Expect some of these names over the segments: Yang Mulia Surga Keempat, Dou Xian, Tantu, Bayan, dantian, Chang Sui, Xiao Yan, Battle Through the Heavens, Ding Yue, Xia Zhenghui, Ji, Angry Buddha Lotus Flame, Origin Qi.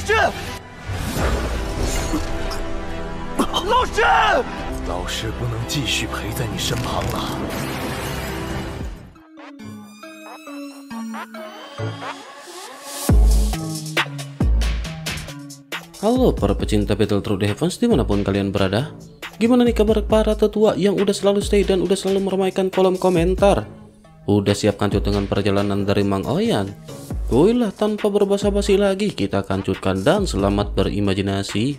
Halo para pecinta Battle Through the Heavens dimanapun kalian berada. Gimana nih kabar para tetua yang udah selalu stay dan udah selalu meramaikan kolom komentar? Udah siap kancut dengan perjalanan dari Mang Oyan? Goilah, tanpa berbasa-basi lagi kita kancutkan dan selamat berimajinasi.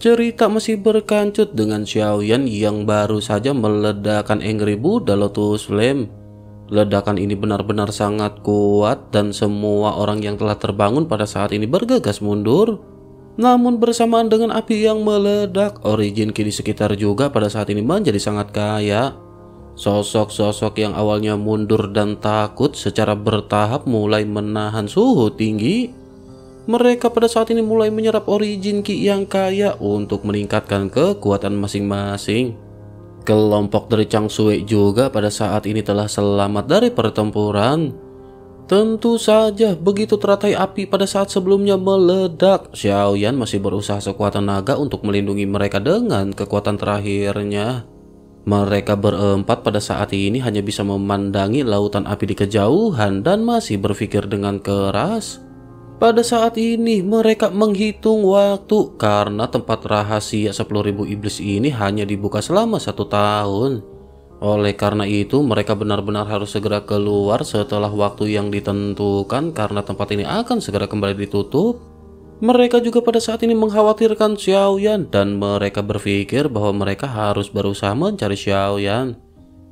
Cerita masih berkancut dengan Xiao Yan yang baru saja meledakkan Angry Buddha Lotus Flame. Ledakan ini benar-benar sangat kuat dan semua orang yang telah terbangun pada saat ini bergegas mundur. Namun bersamaan dengan api yang meledak, Origin Qi di sekitar juga pada saat ini menjadi sangat kaya. Sosok-sosok yang awalnya mundur dan takut secara bertahap mulai menahan suhu tinggi. Mereka pada saat ini mulai menyerap Origin Qi yang kaya untuk meningkatkan kekuatan masing-masing. Kelompok dari Chang Sui juga pada saat ini telah selamat dari pertempuran. Tentu saja begitu teratai api pada saat sebelumnya meledak, Xiao Yan masih berusaha sekuat tenaga untuk melindungi mereka dengan kekuatan terakhirnya. Mereka berempat pada saat ini hanya bisa memandangi lautan api di kejauhan dan masih berpikir dengan keras. Pada saat ini mereka menghitung waktu karena tempat rahasia 10.000 iblis ini hanya dibuka selama 1 tahun. Oleh karena itu mereka benar-benar harus segera keluar setelah waktu yang ditentukan karena tempat ini akan segera kembali ditutup. Mereka juga pada saat ini mengkhawatirkan Xiao Yan dan mereka berpikir bahwa mereka harus berusaha mencari Xiao Yan.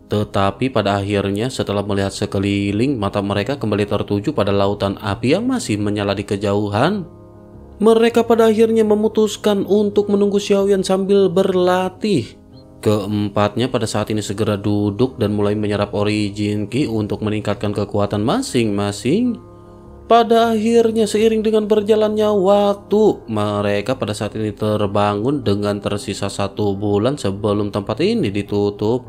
Tetapi pada akhirnya setelah melihat sekeliling, mata mereka kembali tertuju pada lautan api yang masih menyala di kejauhan. Mereka pada akhirnya memutuskan untuk menunggu Xiao Yan sambil berlatih. Keempatnya pada saat ini segera duduk dan mulai menyerap Origin Qi untuk meningkatkan kekuatan masing-masing. Pada akhirnya seiring dengan berjalannya waktu, mereka pada saat ini terbangun dengan tersisa 1 bulan sebelum tempat ini ditutup.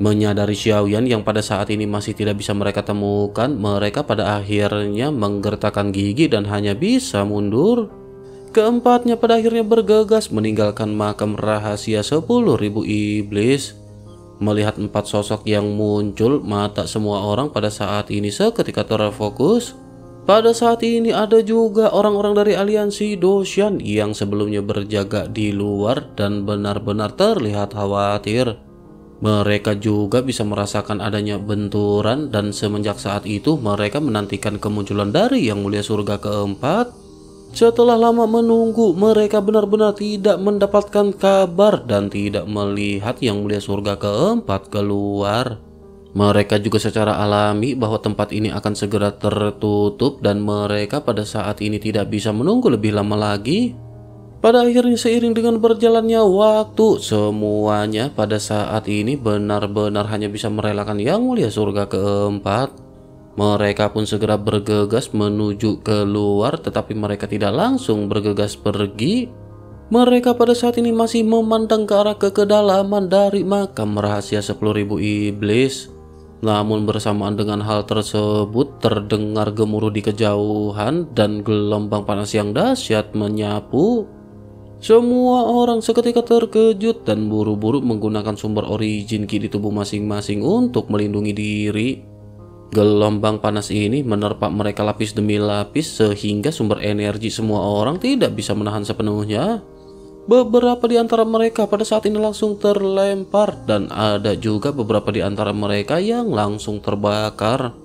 Menyadari Xiao Yan yang pada saat ini masih tidak bisa mereka temukan, mereka pada akhirnya menggertakkan gigi dan hanya bisa mundur. Keempatnya pada akhirnya bergegas meninggalkan makam rahasia 10.000 iblis. Melihat 4 sosok yang muncul, mata semua orang pada saat ini seketika terfokus. Pada saat ini ada juga orang-orang dari aliansi Dou Xian yang sebelumnya berjaga di luar dan benar-benar terlihat khawatir. Mereka juga bisa merasakan adanya benturan dan semenjak saat itu mereka menantikan kemunculan dari Yang Mulia Surga Keempat. Setelah lama menunggu, mereka benar-benar tidak mendapatkan kabar dan tidak melihat Yang Mulia Surga Keempat keluar. Mereka juga secara alami bahwa tempat ini akan segera tertutup dan mereka pada saat ini tidak bisa menunggu lebih lama lagi. Pada akhirnya seiring dengan berjalannya waktu, semuanya pada saat ini benar-benar hanya bisa merelakan Yang Mulia Surga Keempat. Mereka pun segera bergegas menuju keluar, tetapi mereka tidak langsung bergegas pergi. Mereka pada saat ini masih memandang ke arah kedalaman dari makam rahasia 10.000 iblis. Namun bersamaan dengan hal tersebut terdengar gemuruh di kejauhan dan gelombang panas yang dahsyat menyapu. Semua orang seketika terkejut dan buru-buru menggunakan sumber Origin Qi di tubuh masing-masing untuk melindungi diri. Gelombang panas ini menerpa mereka lapis demi lapis sehingga sumber energi semua orang tidak bisa menahan sepenuhnya. Beberapa di antara mereka pada saat ini langsung terlempar dan ada juga beberapa di antara mereka yang langsung terbakar.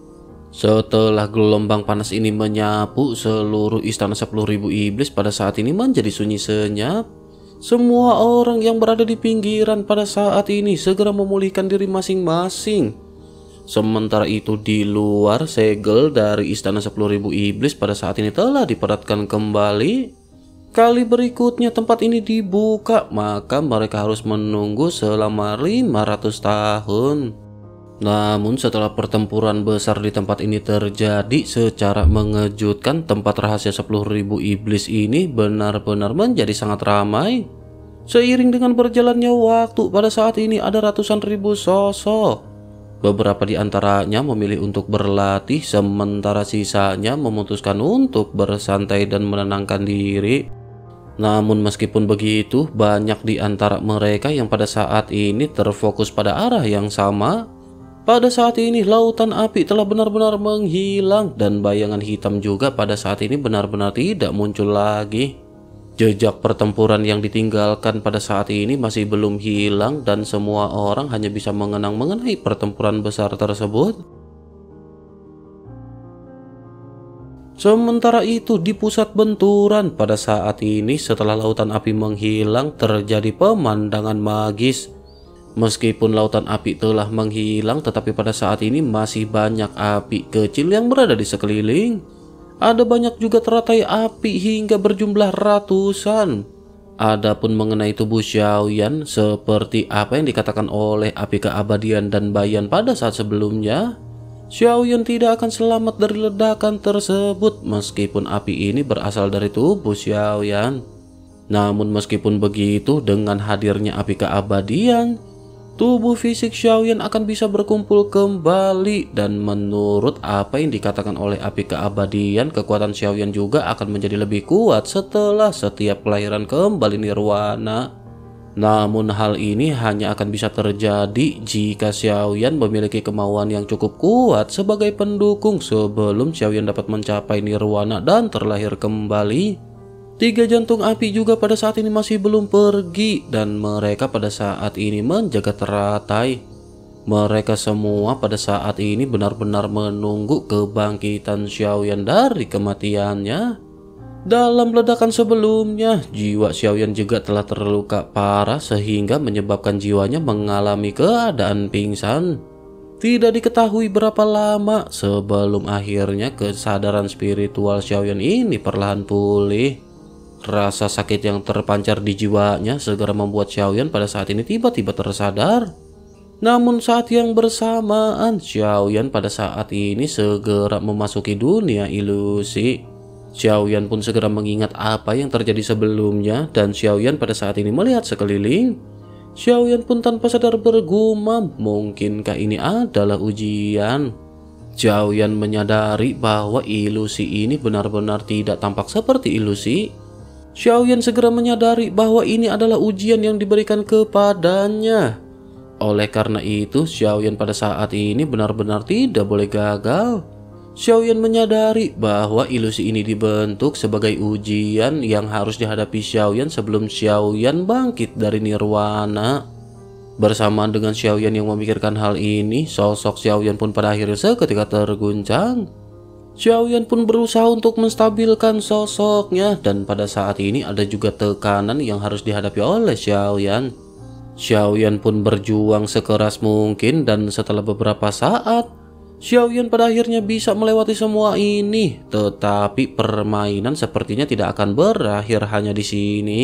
Setelah gelombang panas ini menyapu, seluruh istana 10.000 iblis pada saat ini menjadi sunyi senyap. Semua orang yang berada di pinggiran pada saat ini segera memulihkan diri masing-masing. Sementara itu di luar, segel dari istana 10.000 iblis pada saat ini telah diperatkan kembali. Kali berikutnya tempat ini dibuka, maka mereka harus menunggu selama 500 tahun. Namun setelah pertempuran besar di tempat ini terjadi secara mengejutkan, tempat rahasia 10.000 iblis ini benar-benar menjadi sangat ramai. Seiring dengan berjalannya waktu, pada saat ini ada ratusan ribu sosok. Beberapa di antaranya memilih untuk berlatih, sementara sisanya memutuskan untuk bersantai dan menenangkan diri. Namun meskipun begitu, banyak di antara mereka yang pada saat ini terfokus pada arah yang sama. Pada saat ini lautan api telah benar-benar menghilang dan bayangan hitam juga pada saat ini benar-benar tidak muncul lagi. Jejak pertempuran yang ditinggalkan pada saat ini masih belum hilang dan semua orang hanya bisa mengenang mengenai pertempuran besar tersebut. Sementara itu di pusat benturan pada saat ini setelah lautan api menghilang terjadi pemandangan magis. Meskipun lautan api telah menghilang tetapi pada saat ini masih banyak api kecil yang berada di sekeliling. Ada banyak juga teratai api hingga berjumlah ratusan. Adapun mengenai tubuh Xiao Yan, seperti apa yang dikatakan oleh api keabadian dan Bayan pada saat sebelumnya, Xiao Yan tidak akan selamat dari ledakan tersebut meskipun api ini berasal dari tubuh Xiao Yan. Namun meskipun begitu, dengan hadirnya api keabadian, tubuh fisik Xiao Yan akan bisa berkumpul kembali dan menurut apa yang dikatakan oleh api keabadian, kekuatan Xiao Yan juga akan menjadi lebih kuat setelah setiap kelahiran kembali nirwana. Namun hal ini hanya akan bisa terjadi jika Xiao Yan memiliki kemauan yang cukup kuat sebagai pendukung sebelum Xiao Yan dapat mencapai nirwana dan terlahir kembali. Tiga jantung api juga pada saat ini masih belum pergi dan mereka pada saat ini menjaga teratai. Mereka semua pada saat ini benar-benar menunggu kebangkitan Xiao Yan dari kematiannya. Dalam ledakan sebelumnya, jiwa Xiao Yan juga telah terluka parah sehingga menyebabkan jiwanya mengalami keadaan pingsan. Tidak diketahui berapa lama sebelum akhirnya kesadaran spiritual Xiao Yan ini perlahan pulih. Rasa sakit yang terpancar di jiwanya segera membuat Xiao Yan pada saat ini tiba-tiba tersadar. Namun saat yang bersamaan, Xiao Yan pada saat ini segera memasuki dunia ilusi. Xiao Yan pun segera mengingat apa yang terjadi sebelumnya dan Xiao Yan pada saat ini melihat sekeliling. Xiao Yan pun tanpa sadar bergumam, mungkinkah ini adalah ujian? Xiao Yan menyadari bahwa ilusi ini benar-benar tidak tampak seperti ilusi. Xiao Yan segera menyadari bahwa ini adalah ujian yang diberikan kepadanya. Oleh karena itu, Xiao Yan pada saat ini benar-benar tidak boleh gagal. Xiao Yan menyadari bahwa ilusi ini dibentuk sebagai ujian yang harus dihadapi Xiao Yan sebelum Xiao Yan bangkit dari nirwana. Bersamaan dengan Xiao Yan yang memikirkan hal ini, sosok Xiao Yan pun pada akhirnya seketika terguncang. Xiao Yan pun berusaha untuk menstabilkan sosoknya dan pada saat ini ada juga tekanan yang harus dihadapi oleh Xiao Yan. Xiao Yan pun berjuang sekeras mungkin dan setelah beberapa saat, Xiao Yan pada akhirnya bisa melewati semua ini. Tetapi permainan sepertinya tidak akan berakhir hanya di sini.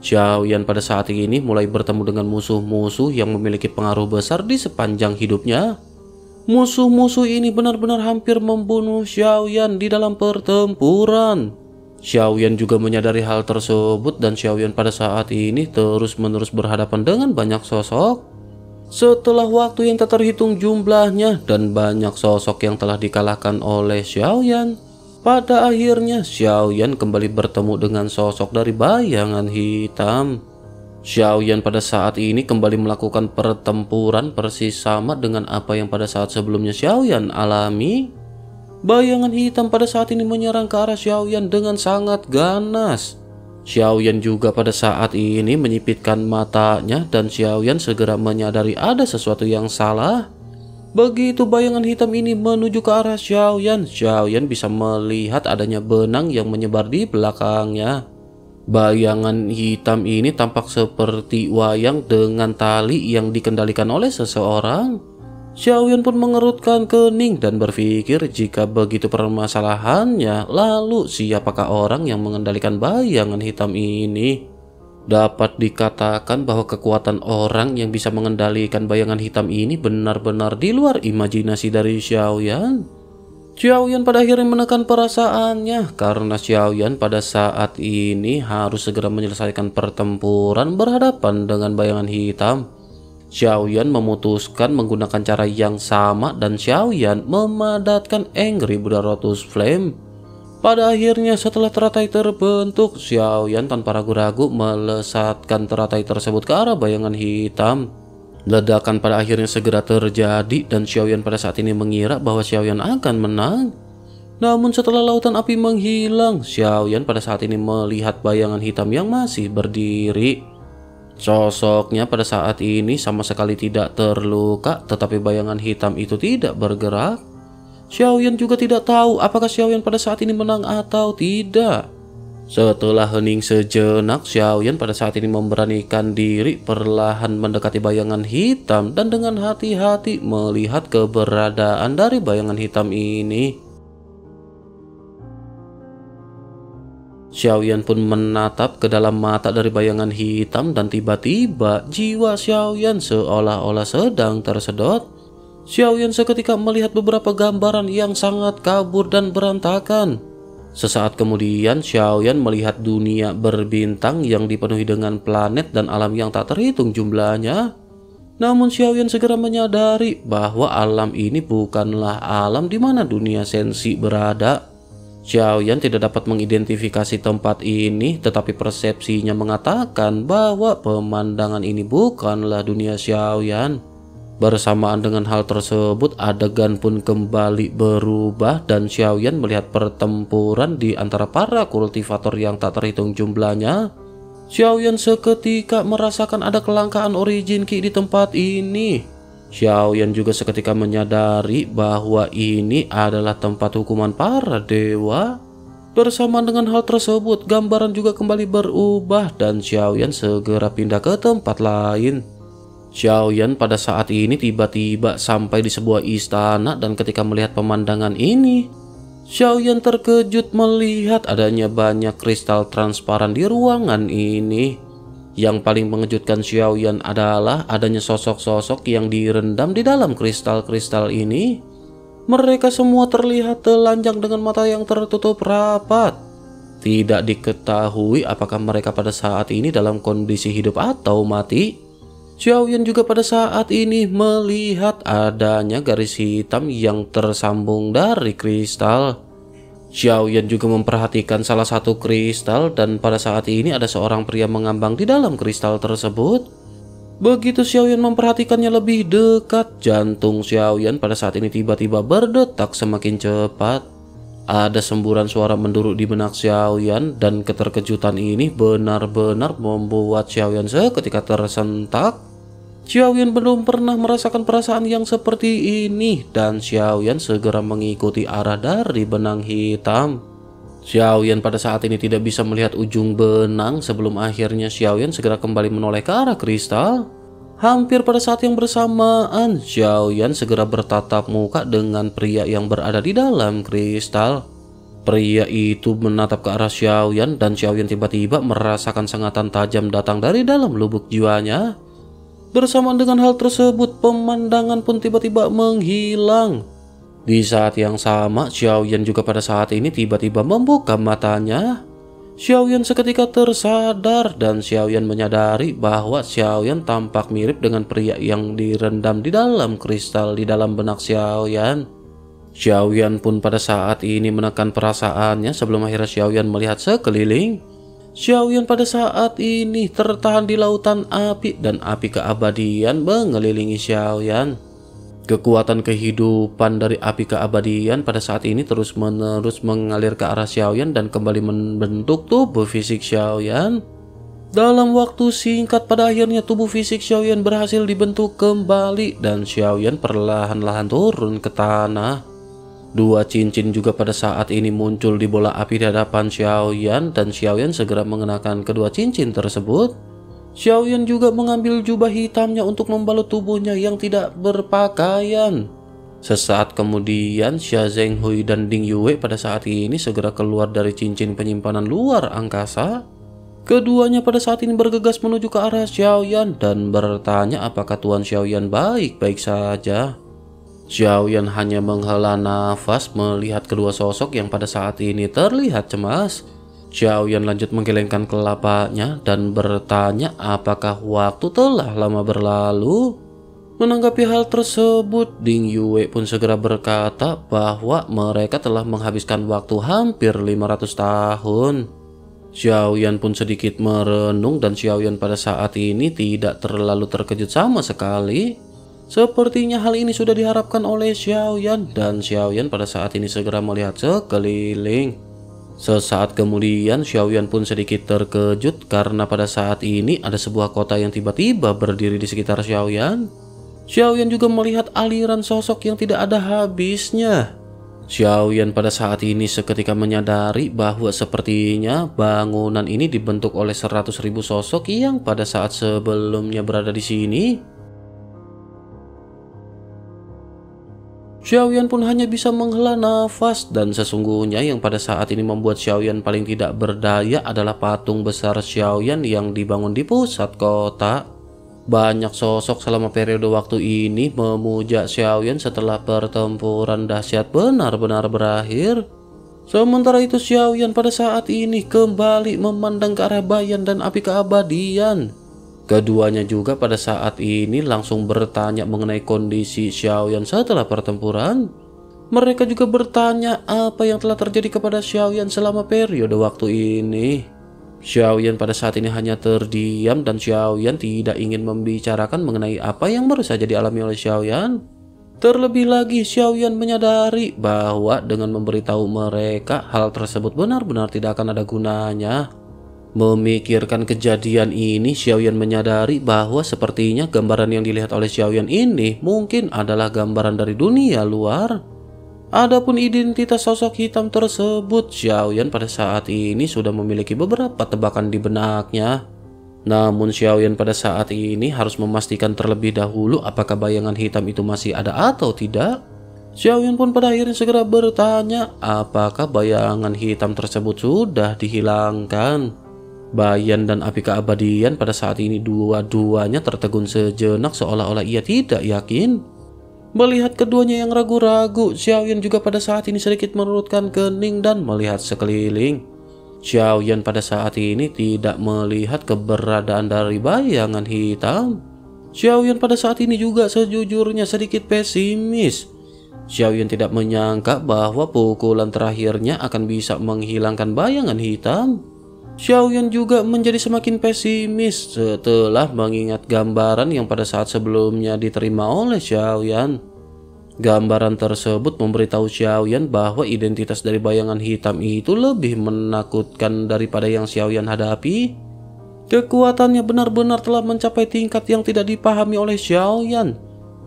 Xiao Yan pada saat ini mulai bertemu dengan musuh-musuh yang memiliki pengaruh besar di sepanjang hidupnya. Musuh-musuh ini benar-benar hampir membunuh Xiao Yan di dalam pertempuran. Xiao Yan juga menyadari hal tersebut dan Xiao Yan pada saat ini terus-menerus berhadapan dengan banyak sosok. Setelah waktu yang tak terhitung jumlahnya dan banyak sosok yang telah dikalahkan oleh Xiao Yan, pada akhirnya Xiao Yan kembali bertemu dengan sosok dari bayangan hitam. Xiao Yan pada saat ini kembali melakukan pertempuran persis sama dengan apa yang pada saat sebelumnya Xiao Yan alami. Bayangan hitam pada saat ini menyerang ke arah Xiao Yan dengan sangat ganas. Xiao Yan juga pada saat ini menyipitkan matanya dan Xiao Yan segera menyadari ada sesuatu yang salah. Begitu bayangan hitam ini menuju ke arah Xiao Yan bisa melihat adanya benang yang menyebar di belakangnya. Bayangan hitam ini tampak seperti wayang dengan tali yang dikendalikan oleh seseorang. Xiao Yan pun mengerutkan kening dan berpikir jika begitu permasalahannya, lalu siapakah orang yang mengendalikan bayangan hitam ini? Dapat dikatakan bahwa kekuatan orang yang bisa mengendalikan bayangan hitam ini benar-benar di luar imajinasi dari Xiao Yan. Xiao Yan pada akhirnya menekan perasaannya karena Xiao Yan pada saat ini harus segera menyelesaikan pertempuran berhadapan dengan bayangan hitam. Xiao Yan memutuskan menggunakan cara yang sama dan Xiao Yan memadatkan Angry Buddha Lotus Flame. Pada akhirnya setelah teratai terbentuk, Xiao Yan tanpa ragu-ragu melesatkan teratai tersebut ke arah bayangan hitam. Ledakan pada akhirnya segera terjadi dan Xiao Yan pada saat ini mengira bahwa Xiao Yan akan menang. Namun setelah lautan api menghilang, Xiao Yan pada saat ini melihat bayangan hitam yang masih berdiri. Sosoknya pada saat ini sama sekali tidak terluka, tetapi bayangan hitam itu tidak bergerak. Xiao Yan juga tidak tahu apakah Xiao Yan pada saat ini menang atau tidak. Setelah hening sejenak, Xiao Yan pada saat ini memberanikan diri perlahan mendekati bayangan hitam dan dengan hati-hati melihat keberadaan dari bayangan hitam ini. Xiao Yan pun menatap ke dalam mata dari bayangan hitam dan tiba-tiba jiwa Xiao Yan seolah-olah sedang tersedot. Xiao Yan seketika melihat beberapa gambaran yang sangat kabur dan berantakan. Sesaat kemudian, Xiao Yan melihat dunia berbintang yang dipenuhi dengan planet dan alam yang tak terhitung jumlahnya. Namun Xiao Yan segera menyadari bahwa alam ini bukanlah alam di mana dunia sensi berada. Xiao Yan tidak dapat mengidentifikasi tempat ini, tetapi persepsinya mengatakan bahwa pemandangan ini bukanlah dunia Xiao Yan. Bersamaan dengan hal tersebut, adegan pun kembali berubah dan Xiao Yan melihat pertempuran di antara para kultivator yang tak terhitung jumlahnya. Xiao Yan seketika merasakan ada kelangkaan Origin Qi di tempat ini. Xiao Yan juga seketika menyadari bahwa ini adalah tempat hukuman para dewa. Bersamaan dengan hal tersebut, gambaran juga kembali berubah dan Xiao Yan segera pindah ke tempat lain. Xiao Yan pada saat ini tiba-tiba sampai di sebuah istana dan ketika melihat pemandangan ini, Xiao Yan terkejut melihat adanya banyak kristal transparan di ruangan ini. Yang paling mengejutkan Xiao Yan adalah adanya sosok-sosok yang direndam di dalam kristal-kristal ini. Mereka semua terlihat telanjang dengan mata yang tertutup rapat. Tidak diketahui apakah mereka pada saat ini dalam kondisi hidup atau mati. Xiao Yan juga pada saat ini melihat adanya garis hitam yang tersambung dari kristal. Xiao Yan juga memperhatikan salah satu kristal dan pada saat ini ada seorang pria mengambang di dalam kristal tersebut. Begitu Xiao Yan memperhatikannya lebih dekat, jantung Xiao Yan pada saat ini tiba-tiba berdetak semakin cepat. Ada semburan suara menduruk di benak Xiao Yan dan keterkejutan ini benar-benar membuat Xiao Yan seketika tersentak. Xiao Yan belum pernah merasakan perasaan yang seperti ini dan Xiao Yan segera mengikuti arah dari benang hitam. Xiao Yan pada saat ini tidak bisa melihat ujung benang sebelum akhirnya Xiao Yan segera kembali menoleh ke arah kristal. Hampir pada saat yang bersamaan, Xiao Yan segera bertatap muka dengan pria yang berada di dalam kristal. Pria itu menatap ke arah Xiao Yan dan Xiao Yan tiba-tiba merasakan sengatan tajam datang dari dalam lubuk jiwanya. Bersamaan dengan hal tersebut, pemandangan pun tiba-tiba menghilang. Di saat yang sama, Xiao Yan juga pada saat ini tiba-tiba membuka matanya. Xiao Yan seketika tersadar dan Xiao Yan menyadari bahwa Xiao Yan tampak mirip dengan pria yang direndam di dalam kristal di dalam benak Xiao Yan. Xiao Yan pun pada saat ini menekan perasaannya sebelum akhirnya Xiao Yan melihat sekeliling. Xiao Yan pada saat ini tertahan di lautan api dan api keabadian mengelilingi Xiao Yan. Kekuatan kehidupan dari api keabadian pada saat ini terus-menerus mengalir ke arah Xiao Yan dan kembali membentuk tubuh fisik Xiao Yan. Dalam waktu singkat pada akhirnya tubuh fisik Xiao Yan berhasil dibentuk kembali dan Xiao Yan perlahan-lahan turun ke tanah. Dua cincin juga pada saat ini muncul di bola api di hadapan Xiao Yan dan Xiao Yan segera mengenakan kedua cincin tersebut. Xiao Yan juga mengambil jubah hitamnya untuk membalut tubuhnya yang tidak berpakaian. Sesaat kemudian Xia Zhenghui dan Ding Yue pada saat ini segera keluar dari cincin penyimpanan luar angkasa. Keduanya pada saat ini bergegas menuju ke arah Xiao Yan dan bertanya apakah Tuan Xiao Yan baik-baik saja. Xiao Yan hanya menghela nafas melihat kedua sosok yang pada saat ini terlihat cemas. Xiao Yan lanjut menggelengkan kelapanya dan bertanya apakah waktu telah lama berlalu. Menanggapi hal tersebut, Ding Yue pun segera berkata bahwa mereka telah menghabiskan waktu hampir 500 tahun. Xiao Yan pun sedikit merenung dan Xiao Yan pada saat ini tidak terlalu terkejut sama sekali. Sepertinya hal ini sudah diharapkan oleh Xiao Yan dan Xiao Yan pada saat ini segera melihat sekeliling. Sesaat kemudian Xiao Yan pun sedikit terkejut karena pada saat ini ada sebuah kota yang tiba-tiba berdiri di sekitar Xiao Yan. Xiao Yan juga melihat aliran sosok yang tidak ada habisnya. Xiao Yan pada saat ini seketika menyadari bahwa sepertinya bangunan ini dibentuk oleh 100.000 sosok yang pada saat sebelumnya berada di sini. Xiao Yan pun hanya bisa menghela nafas dan sesungguhnya yang pada saat ini membuat Xiao Yan paling tidak berdaya adalah patung besar Xiao Yan yang dibangun di pusat kota. Banyak sosok selama periode waktu ini memuja Xiao Yan setelah pertempuran dahsyat benar-benar berakhir. Sementara itu Xiao Yan pada saat ini kembali memandang ke arah Bayan dan api keabadian. Keduanya juga pada saat ini langsung bertanya mengenai kondisi Xiao Yan setelah pertempuran. Mereka juga bertanya apa yang telah terjadi kepada Xiao Yan selama periode waktu ini. Xiao Yan pada saat ini hanya terdiam dan Xiao Yan tidak ingin membicarakan mengenai apa yang baru saja dialami oleh Xiao Yan. Terlebih lagi Xiao Yan menyadari bahwa dengan memberitahu mereka hal tersebut benar-benar tidak akan ada gunanya. Memikirkan kejadian ini, Xiao Yan menyadari bahwa sepertinya gambaran yang dilihat oleh Xiao Yan ini mungkin adalah gambaran dari dunia luar. Adapun identitas sosok hitam tersebut, Xiao Yan pada saat ini sudah memiliki beberapa tebakan di benaknya. Namun Xiao Yan pada saat ini harus memastikan terlebih dahulu apakah bayangan hitam itu masih ada atau tidak. Xiao Yan pun pada akhirnya segera bertanya apakah bayangan hitam tersebut sudah dihilangkan. Bayan dan api keabadian pada saat ini dua-duanya tertegun sejenak seolah-olah ia tidak yakin. Melihat keduanya yang ragu-ragu, Xiao Yan juga pada saat ini sedikit mengerutkan kening dan melihat sekeliling. Xiao Yan pada saat ini tidak melihat keberadaan dari bayangan hitam. Xiao Yan pada saat ini juga sejujurnya sedikit pesimis. Xiao Yan tidak menyangka bahwa pukulan terakhirnya akan bisa menghilangkan bayangan hitam. Xiao Yan juga menjadi semakin pesimis setelah mengingat gambaran yang pada saat sebelumnya diterima oleh Xiao Yan. Gambaran tersebut memberitahu Xiao Yan bahwa identitas dari bayangan hitam itu lebih menakutkan daripada yang Xiao Yan hadapi. Kekuatannya benar-benar telah mencapai tingkat yang tidak dipahami oleh Xiao Yan.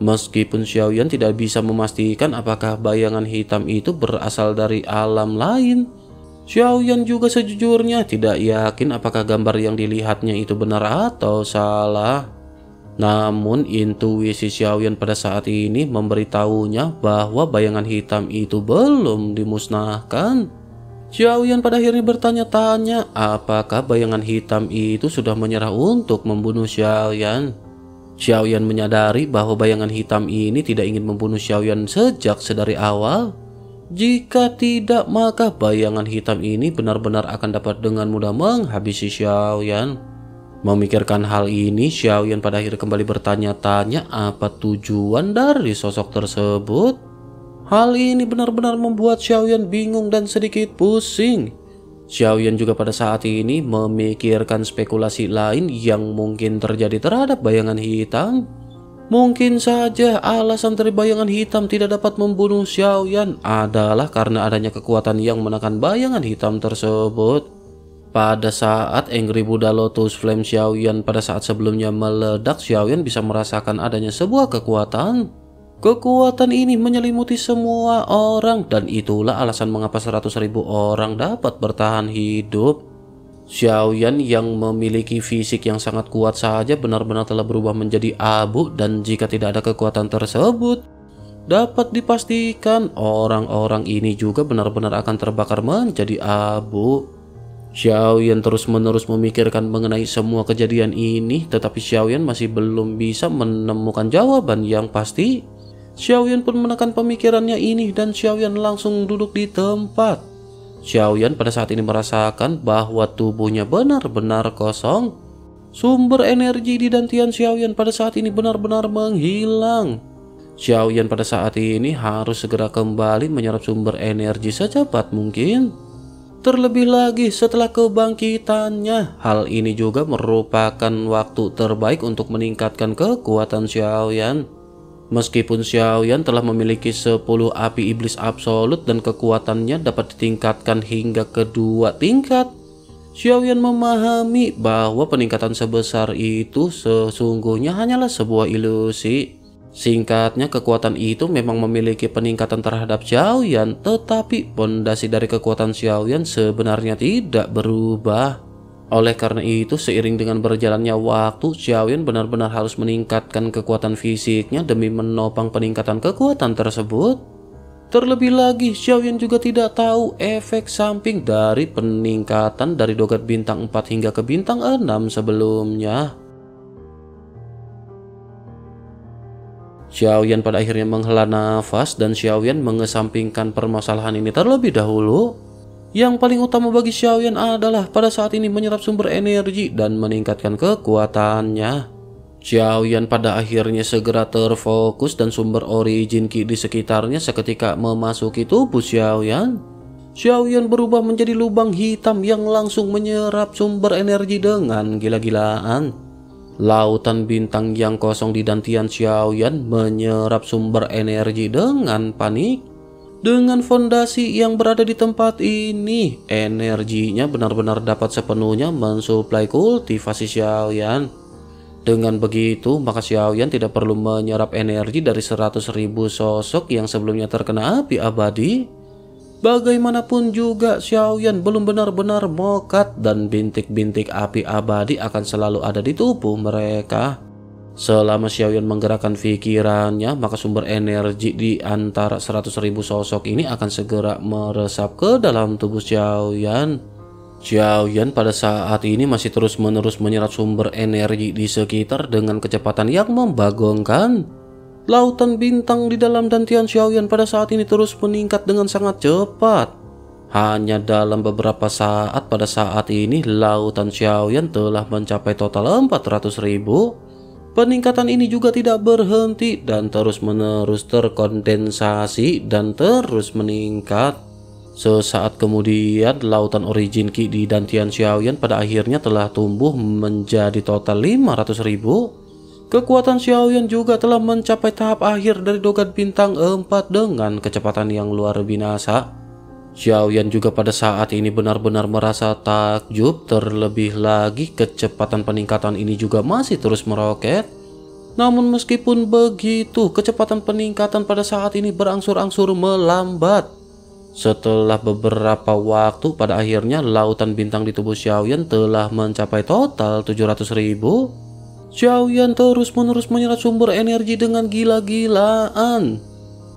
Meskipun Xiao Yan tidak bisa memastikan apakah bayangan hitam itu berasal dari alam lain, Xiao Yan juga sejujurnya tidak yakin apakah gambar yang dilihatnya itu benar atau salah. Namun intuisi Xiao Yan pada saat ini memberitahunya bahwa bayangan hitam itu belum dimusnahkan. Xiao Yan pada akhirnya bertanya-tanya apakah bayangan hitam itu sudah menyerah untuk membunuh Xiao Yan. Xiao Yan menyadari bahwa bayangan hitam ini tidak ingin membunuh Xiao Yan sejak sedari awal. Jika tidak, maka bayangan hitam ini benar-benar akan dapat dengan mudah menghabisi Xiao Yan. Memikirkan hal ini, Xiao Yan pada akhirnya kembali bertanya-tanya apa tujuan dari sosok tersebut. Hal ini benar-benar membuat Xiao Yan bingung dan sedikit pusing. Xiao Yan juga pada saat ini memikirkan spekulasi lain yang mungkin terjadi terhadap bayangan hitam. Mungkin saja alasan dari bayangan hitam tidak dapat membunuh Xiao Yan adalah karena adanya kekuatan yang menekan bayangan hitam tersebut. Pada saat Angry Buddha Lotus Flame Xiao Yan pada saat sebelumnya meledak, Xiao Yan bisa merasakan adanya sebuah kekuatan. Kekuatan ini menyelimuti semua orang dan itulah alasan mengapa 100.000 orang dapat bertahan hidup. Xiao Yan yang memiliki fisik yang sangat kuat saja benar-benar telah berubah menjadi abu dan jika tidak ada kekuatan tersebut, dapat dipastikan orang-orang ini juga benar-benar akan terbakar menjadi abu. Xiao Yan terus-menerus memikirkan mengenai semua kejadian ini, tetapi Xiao Yan masih belum bisa menemukan jawaban yang pasti. Xiao Yan pun menekan pemikirannya ini dan Xiao Yan langsung duduk di tempat. Xiao Yan pada saat ini merasakan bahwa tubuhnya benar-benar kosong. Sumber energi di dantian Xiao Yan pada saat ini benar-benar menghilang. Xiao Yan pada saat ini harus segera kembali menyerap sumber energi secepat mungkin. Terlebih lagi setelah kebangkitannya, hal ini juga merupakan waktu terbaik untuk meningkatkan kekuatan Xiao Yan. Meskipun Xiao Yan telah memiliki 10 api iblis absolut dan kekuatannya dapat ditingkatkan hingga kedua tingkat, Xiao Yan memahami bahwa peningkatan sebesar itu sesungguhnya hanyalah sebuah ilusi. Singkatnya, kekuatan itu memang memiliki peningkatan terhadap Xiao Yan, tetapi pondasi dari kekuatan Xiao Yan sebenarnya tidak berubah. Oleh karena itu, seiring dengan berjalannya waktu, Xiao Yan benar-benar harus meningkatkan kekuatan fisiknya demi menopang peningkatan kekuatan tersebut. Terlebih lagi, Xiao Yan juga tidak tahu efek samping dari peningkatan dari dogat bintang 4 hingga ke bintang 6 sebelumnya. Xiao Yan pada akhirnya menghela nafas dan Xiao Yan mengesampingkan permasalahan ini terlebih dahulu. Yang paling utama bagi Xiao Yan adalah pada saat ini menyerap sumber energi dan meningkatkan kekuatannya. Xiao Yan pada akhirnya segera terfokus dan sumber origin Qi di sekitarnya seketika memasuki tubuh Xiao Yan. Xiao Yan berubah menjadi lubang hitam yang langsung menyerap sumber energi dengan gila-gilaan. Lautan bintang yang kosong di dantian Xiao Yan menyerap sumber energi dengan panik. Dengan fondasi yang berada di tempat ini, energinya benar-benar dapat sepenuhnya mensuplai kultivasi Xiao Yan. Dengan begitu, maka Xiao Yan tidak perlu menyerap energi dari 100.000 sosok yang sebelumnya terkena api abadi. Bagaimanapun juga, Xiao Yan belum benar-benar mokat dan bintik-bintik api abadi akan selalu ada di tubuh mereka. Selama Xiao Yan menggerakkan pikirannya, maka sumber energi di antara 100.000 sosok ini akan segera meresap ke dalam tubuh Xiao Yan. Xiao Yan pada saat ini masih terus-menerus menyerap sumber energi di sekitar dengan kecepatan yang membagongkan. Lautan bintang di dalam dantian Xiao Yan pada saat ini terus meningkat dengan sangat cepat. Hanya dalam beberapa saat pada saat ini lautan Xiao Yan telah mencapai total 400.000. Peningkatan ini juga tidak berhenti dan terus menerus terkondensasi dan terus meningkat. Sesaat kemudian lautan origin Qi di dantian Xiao Yan pada akhirnya telah tumbuh menjadi total 500.000. Kekuatan Xiao Yan juga telah mencapai tahap akhir dari dogat bintang 4 dengan kecepatan yang luar binasa. Xiao Yan juga pada saat ini benar-benar merasa takjub, terlebih lagi kecepatan peningkatan ini juga masih terus meroket. Namun meskipun begitu, kecepatan peningkatan pada saat ini berangsur-angsur melambat. Setelah beberapa waktu pada akhirnya lautan bintang di tubuh Xiao Yan telah mencapai total 700.000. Xiao Yan terus-menerus menyerap sumber energi dengan gila-gilaan.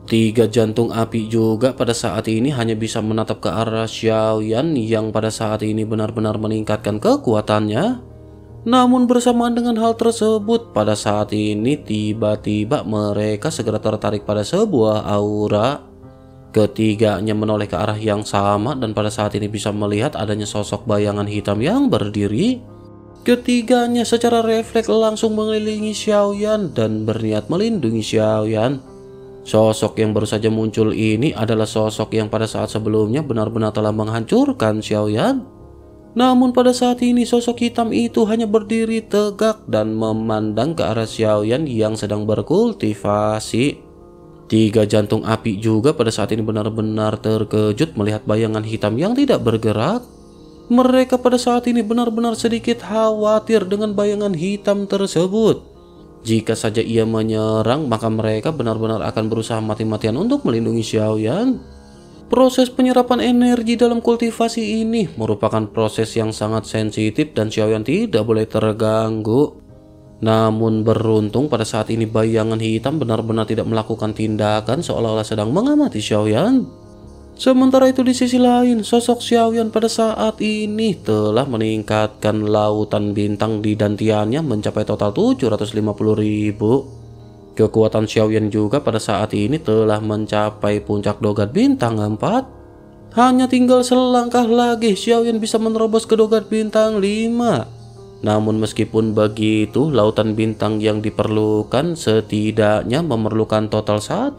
3 jantung api juga pada saat ini hanya bisa menatap ke arah Xiao Yan yang pada saat ini benar-benar meningkatkan kekuatannya. Namun bersamaan dengan hal tersebut, pada saat ini tiba-tiba mereka segera tertarik pada sebuah aura. Ketiganya menoleh ke arah yang sama dan pada saat ini bisa melihat adanya sosok bayangan hitam yang berdiri. Ketiganya secara refleks langsung mengelilingi Xiao Yan dan berniat melindungi Xiao Yan. Sosok yang baru saja muncul ini adalah sosok yang pada saat sebelumnya benar-benar telah menghancurkan Xiao Yan. Namun pada saat ini sosok hitam itu hanya berdiri tegak dan memandang ke arah Xiao Yan yang sedang berkultivasi. 3 jantung api juga pada saat ini benar-benar terkejut melihat bayangan hitam yang tidak bergerak. Mereka pada saat ini benar-benar sedikit khawatir dengan bayangan hitam tersebut. Jika saja ia menyerang, maka mereka benar-benar akan berusaha mati-matian untuk melindungi Xiao Yan. Proses penyerapan energi dalam kultivasi ini merupakan proses yang sangat sensitif dan Xiao Yan tidak boleh terganggu. Namun beruntung pada saat ini bayangan hitam benar-benar tidak melakukan tindakan seolah-olah sedang mengamati Xiao Yan. Sementara itu di sisi lain, sosok Xiao Yan pada saat ini telah meningkatkan lautan bintang di dantiannya mencapai total 750.000. Kekuatan Xiao Yan juga pada saat ini telah mencapai puncak dogat bintang 4. Hanya tinggal selangkah lagi Xiao Yan bisa menerobos ke dogat bintang 5. Namun meskipun begitu, lautan bintang yang diperlukan setidaknya memerlukan total 1,1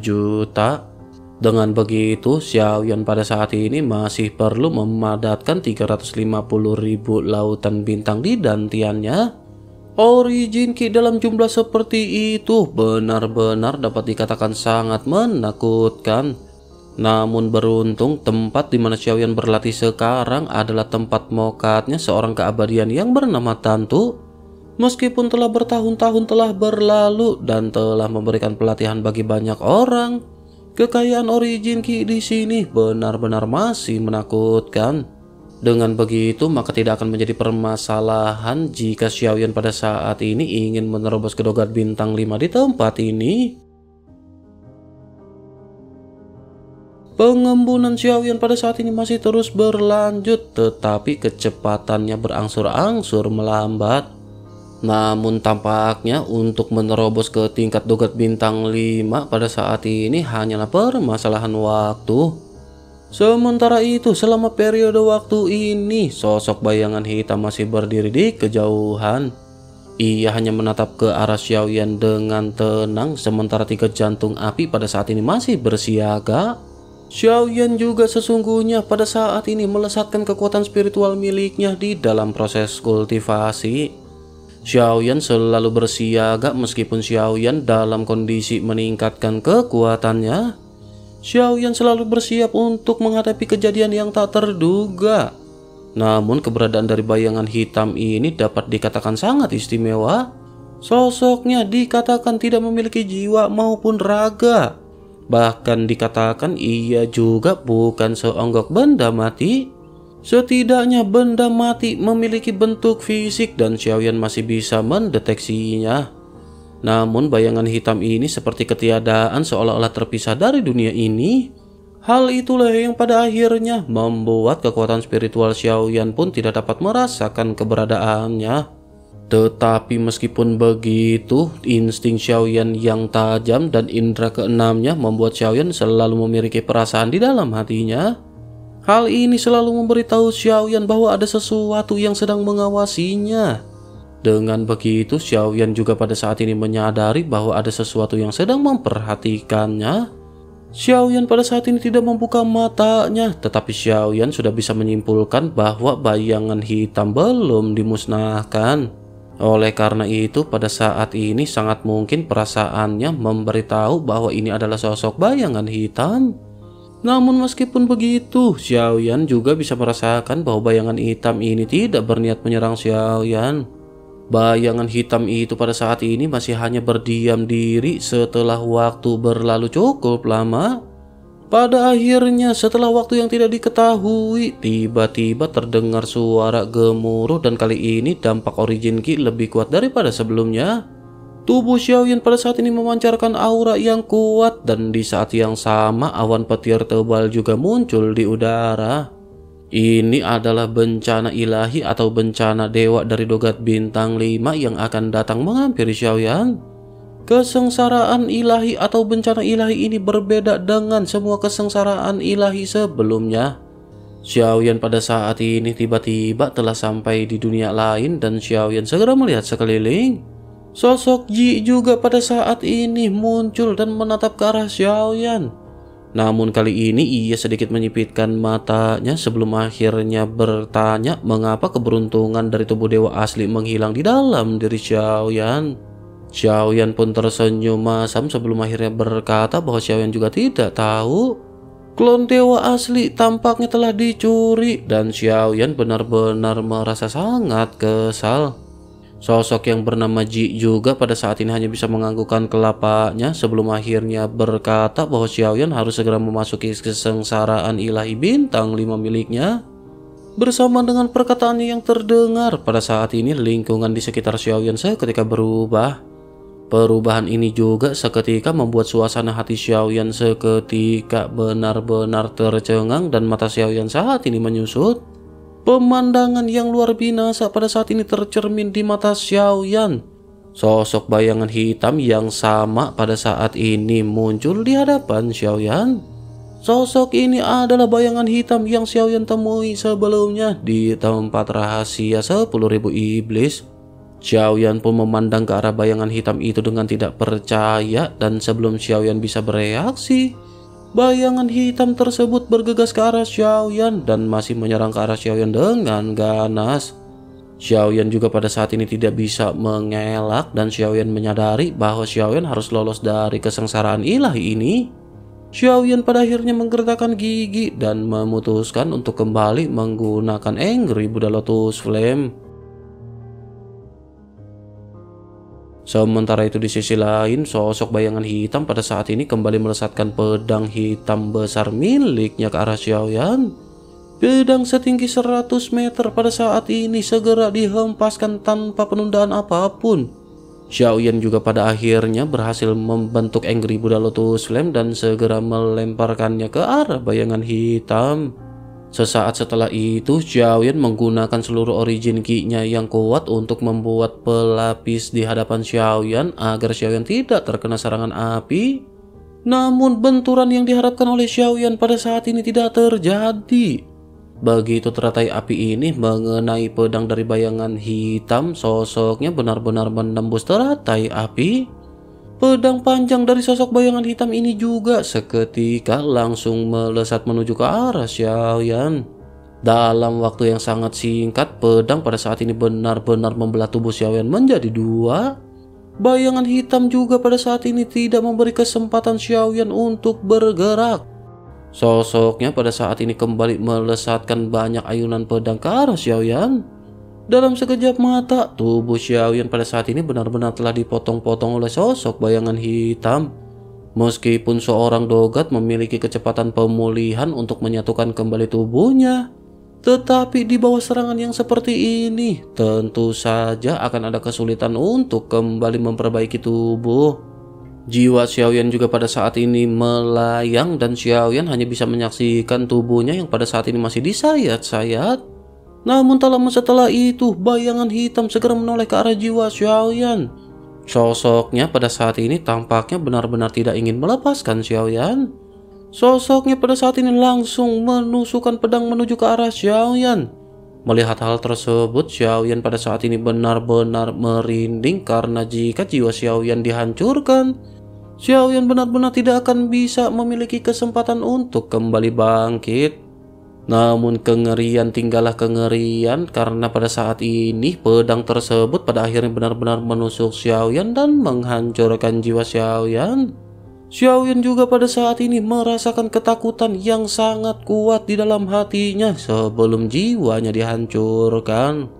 juta. Dengan begitu, Xiao Yan pada saat ini masih perlu memadatkan 350.000 lautan bintang di dantiannya. Origin Qi dalam jumlah seperti itu benar-benar dapat dikatakan sangat menakutkan. Namun beruntung tempat di mana Xiao Yan berlatih sekarang adalah tempat mokatnya seorang keabadian yang bernama Tantu. Meskipun telah bertahun-tahun telah berlalu dan telah memberikan pelatihan bagi banyak orang, kekayaan Origin Qi di sini benar-benar masih menakutkan. Dengan begitu, maka tidak akan menjadi permasalahan jika Xiao Yan pada saat ini ingin menerobos ke dogat bintang 5 di tempat ini. Pengembunan Xiao Yan pada saat ini masih terus berlanjut, tetapi kecepatannya berangsur-angsur melambat. Namun tampaknya untuk menerobos ke tingkat dogat bintang 5 pada saat ini hanyalah permasalahan waktu. Sementara itu, selama periode waktu ini, sosok bayangan hitam masih berdiri di kejauhan. Ia hanya menatap ke arah Xiao Yan dengan tenang, sementara tiga jantung api pada saat ini masih bersiaga. Xiao Yan juga sesungguhnya pada saat ini melesatkan kekuatan spiritual miliknya di dalam proses kultivasi. Xiao Yan selalu bersiaga meskipun Xiao Yan dalam kondisi meningkatkan kekuatannya. Xiao Yan selalu bersiap untuk menghadapi kejadian yang tak terduga. Namun keberadaan dari bayangan hitam ini dapat dikatakan sangat istimewa. Sosoknya dikatakan tidak memiliki jiwa maupun raga. Bahkan dikatakan ia juga bukan seonggok benda mati. Setidaknya benda mati memiliki bentuk fisik dan Xiao Yan masih bisa mendeteksinya. Namun bayangan hitam ini seperti ketiadaan seolah-olah terpisah dari dunia ini. Hal itulah yang pada akhirnya membuat kekuatan spiritual Xiao Yan pun tidak dapat merasakan keberadaannya. Tetapi meskipun begitu, insting Xiao Yan yang tajam dan indera keenamnya membuat Xiao Yan selalu memiliki perasaan di dalam hatinya. Hal ini selalu memberitahu Xiao Yan bahwa ada sesuatu yang sedang mengawasinya. Dengan begitu, Xiao Yan juga pada saat ini menyadari bahwa ada sesuatu yang sedang memperhatikannya. Xiao Yan pada saat ini tidak membuka matanya, tetapi Xiao Yan sudah bisa menyimpulkan bahwa bayangan hitam belum dimusnahkan. Oleh karena itu, pada saat ini sangat mungkin perasaannya memberitahu bahwa ini adalah sosok bayangan hitam. Namun meskipun begitu, Xiao Yan juga bisa merasakan bahwa bayangan hitam ini tidak berniat menyerang Xiao Yan. Bayangan hitam itu pada saat ini masih hanya berdiam diri setelah waktu berlalu cukup lama. Pada akhirnya, setelah waktu yang tidak diketahui, tiba-tiba terdengar suara gemuruh dan kali ini dampak Origin Qi lebih kuat daripada sebelumnya. Tubuh Xiao Yan pada saat ini memancarkan aura yang kuat dan di saat yang sama awan petir tebal juga muncul di udara. Ini adalah bencana ilahi atau bencana dewa dari dogat bintang 5 yang akan datang menghampiri Xiao Yan. Kesengsaraan ilahi atau bencana ilahi ini berbeda dengan semua kesengsaraan ilahi sebelumnya. Xiao Yan pada saat ini tiba-tiba telah sampai di dunia lain dan Xiao Yan segera melihat sekeliling. Sosok Ji juga pada saat ini muncul dan menatap ke arah Xiao Yan. Namun kali ini ia sedikit menyipitkan matanya sebelum akhirnya bertanya mengapa keberuntungan dari tubuh dewa asli menghilang di dalam diri Xiao Yan. Xiao Yan pun tersenyum masam sebelum akhirnya berkata bahwa Xiao Yan juga tidak tahu. Klon dewa asli tampaknya telah dicuri dan Xiao Yan benar-benar merasa sangat kesal. Sosok yang bernama Ji juga pada saat ini hanya bisa menganggukkan kelapanya sebelum akhirnya berkata bahwa Xiao Yan harus segera memasuki kesengsaraan ilahi bintang 5 miliknya. Bersama dengan perkataannya yang terdengar, pada saat ini lingkungan di sekitar Xiao Yan seketika berubah. Perubahan ini juga seketika membuat suasana hati Xiao Yan seketika benar-benar tercengang dan mata Xiao Yan saat ini menyusut. Pemandangan yang luar binasa pada saat ini tercermin di mata Xiao Yan. Sosok bayangan hitam yang sama pada saat ini muncul di hadapan Xiao Yan. Sosok ini adalah bayangan hitam yang Xiao Yan temui sebelumnya di tempat rahasia 10.000 iblis. Xiao Yan pun memandang ke arah bayangan hitam itu dengan tidak percaya, dan sebelum Xiao Yan bisa bereaksi, bayangan hitam tersebut bergegas ke arah Xiao Yan dan masih menyerang ke arah Xiao Yan dengan ganas. Xiao Yan juga pada saat ini tidak bisa mengelak, dan Xiao Yan menyadari bahwa Xiao Yan harus lolos dari kesengsaraan ilahi ini. Xiao Yan pada akhirnya menggertakkan gigi dan memutuskan untuk kembali menggunakan Angry Buddha Lotus Flame. Sementara itu di sisi lain, sosok bayangan hitam pada saat ini kembali melesatkan pedang hitam besar miliknya ke arah Xiao Yan. Pedang setinggi 100 meter pada saat ini segera dihempaskan tanpa penundaan apapun. Xiao Yan juga pada akhirnya berhasil membentuk Angry Buddha Lotus Flame dan segera melemparkannya ke arah bayangan hitam. Sesaat setelah itu, Xiao Yan menggunakan seluruh origin ki-nya yang kuat untuk membuat pelapis di hadapan Xiao Yan agar Xiao Yan tidak terkena serangan api. Namun benturan yang diharapkan oleh Xiao Yan pada saat ini tidak terjadi. Begitu teratai api ini mengenai pedang dari bayangan hitam, sosoknya benar-benar menembus teratai api. Pedang panjang dari sosok bayangan hitam ini juga seketika langsung melesat menuju ke arah Xiao Yan. Dalam waktu yang sangat singkat, pedang pada saat ini benar-benar membelah tubuh Xiao Yan menjadi dua. Bayangan hitam juga pada saat ini tidak memberi kesempatan Xiao Yan untuk bergerak. Sosoknya pada saat ini kembali melesatkan banyak ayunan pedang ke arah Xiao Yan. Dalam sekejap mata, tubuh Xiao Yan pada saat ini benar-benar telah dipotong-potong oleh sosok bayangan hitam. Meskipun seorang dogat memiliki kecepatan pemulihan untuk menyatukan kembali tubuhnya, tetapi di bawah serangan yang seperti ini, tentu saja akan ada kesulitan untuk kembali memperbaiki tubuh. Jiwa Xiao Yan juga pada saat ini melayang, dan Xiao Yan hanya bisa menyaksikan tubuhnya yang pada saat ini masih disayat-sayat. Namun tak lama setelah itu, bayangan hitam segera menoleh ke arah jiwa Xiao Yan. Sosoknya pada saat ini tampaknya benar-benar tidak ingin melepaskan Xiao Yan. Sosoknya pada saat ini langsung menusukkan pedang menuju ke arah Xiao Yan. Melihat hal tersebut, Xiao Yan pada saat ini benar-benar merinding, karena jika jiwa Xiao Yan dihancurkan, Xiao Yan benar-benar tidak akan bisa memiliki kesempatan untuk kembali bangkit. Namun kengerian tinggallah kengerian, karena pada saat ini pedang tersebut pada akhirnya benar-benar menusuk Xiao Yan dan menghancurkan jiwa Xiao Yan. Xiao Yan juga pada saat ini merasakan ketakutan yang sangat kuat di dalam hatinya sebelum jiwanya dihancurkan.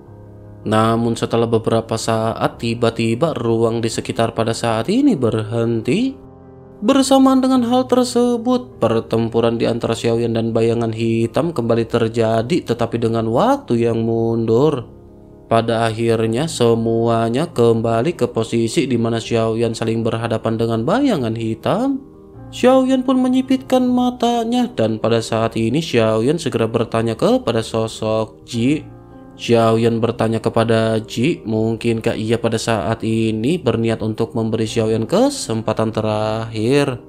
Namun setelah beberapa saat, tiba-tiba ruang di sekitar pada saat ini berhenti. Bersamaan dengan hal tersebut, pertempuran di antara Xiao Yan dan bayangan hitam kembali terjadi, tetapi dengan waktu yang mundur. Pada akhirnya semuanya kembali ke posisi di mana Xiao Yan saling berhadapan dengan bayangan hitam. Xiao Yan pun menyipitkan matanya, dan pada saat ini Xiao Yan segera bertanya kepada sosok Ji. Xiao Yan bertanya kepada Ji, mungkinkah ia pada saat ini berniat untuk memberi Xiao Yan kesempatan terakhir.